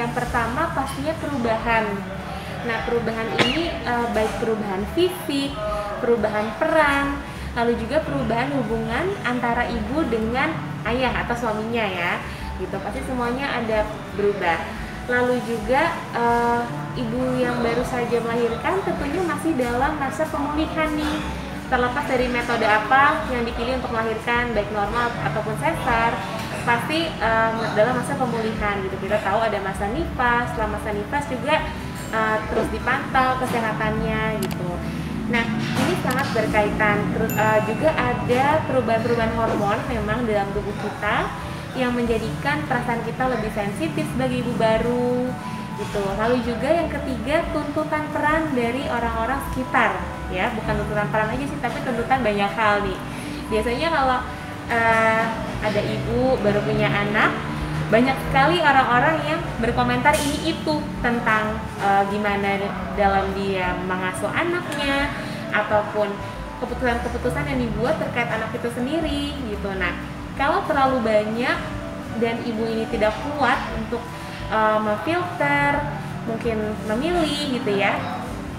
Yang pertama pastinya perubahan. Nah, perubahan ini baik perubahan fisik, perubahan peran, lalu juga perubahan hubungan antara ibu dengan ayah atau suaminya ya. Gitu, pasti semuanya ada berubah. Lalu juga ibu yang baru saja melahirkan tentunya masih dalam masa pemulihan nih. Terlepas dari metode apa yang dipilih untuk melahirkan, baik normal ataupun sesar, pasti dalam masa pemulihan gitu. Kita tahu ada masa nifas, setelah masa nifas juga terus dipantau kesehatannya gitu. Nah, ini sangat berkaitan. Terus juga ada perubahan-perubahan hormon memang dalam tubuh kita yang menjadikan perasaan kita lebih sensitif sebagai ibu baru gitu. Lalu juga yang ketiga, tuntutan peran dari orang-orang sekitar ya, bukan tuntutan peran aja sih, tapi tuntutan banyak hal nih. Biasanya kalau ada ibu baru punya anak, banyak sekali orang-orang yang berkomentar ini itu tentang gimana dalam dia mengasuh anaknya ataupun keputusan-keputusan yang dibuat terkait anak itu sendiri gitu. Nah, kalau terlalu banyak dan ibu ini tidak kuat untuk memfilter, mungkin memilih gitu ya,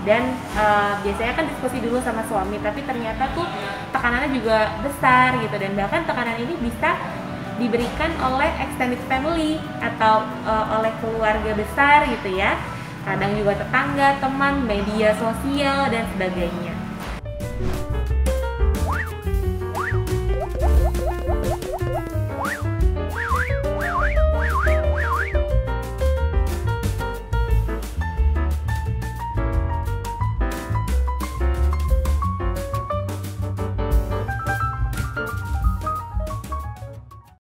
dan biasanya kan diskusi dulu sama suami, tapi ternyata tuh tekanannya juga besar gitu, dan bahkan tekanan ini bisa diberikan oleh extended family atau oleh keluarga besar gitu ya, kadang juga tetangga, teman, media sosial, dan sebagainya.